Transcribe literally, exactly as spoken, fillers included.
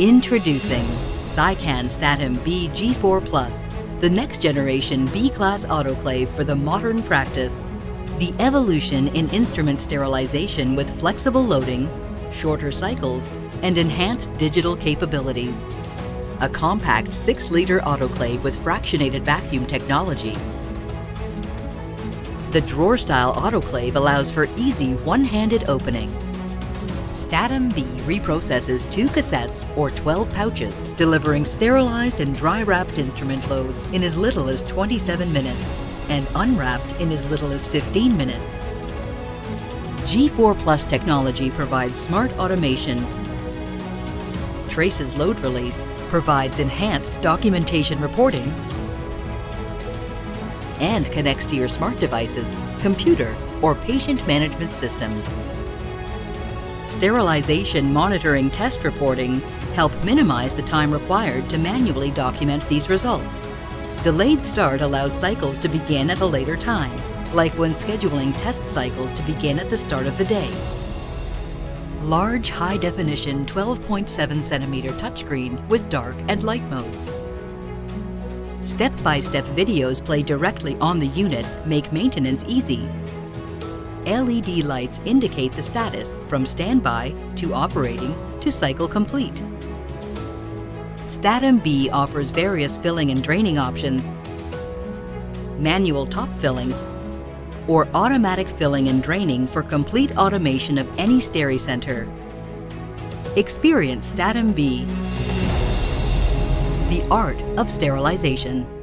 Introducing Sican STATIM B G four plus, the next generation B-class autoclave for the modern practice. The evolution in instrument sterilization with flexible loading, shorter cycles, and enhanced digital capabilities. A compact six liter autoclave with fractionated vacuum technology. The drawer-style autoclave allows for easy one-handed opening. STATIM B reprocesses two cassettes or twelve pouches, delivering sterilized and dry-wrapped instrument loads in as little as twenty-seven minutes and unwrapped in as little as fifteen minutes. G four plus technology provides smart automation, traces load release, provides enhanced documentation reporting, and connects to your smart devices, computer, or patient management systems. Sterilization monitoring test reporting help minimize the time required to manually document these results. Delayed start allows cycles to begin at a later time, like when scheduling test cycles to begin at the start of the day. Large, high-definition twelve point seven centimeter touchscreen with dark and light modes. Step-by-step videos play directly on the unit make maintenance easy. L E D lights indicate the status from standby to operating to cycle complete. STATIM B offers various filling and draining options, manual top filling, or automatic filling and draining for complete automation of any SteriCenter. Experience STATIM B, the art of sterilization.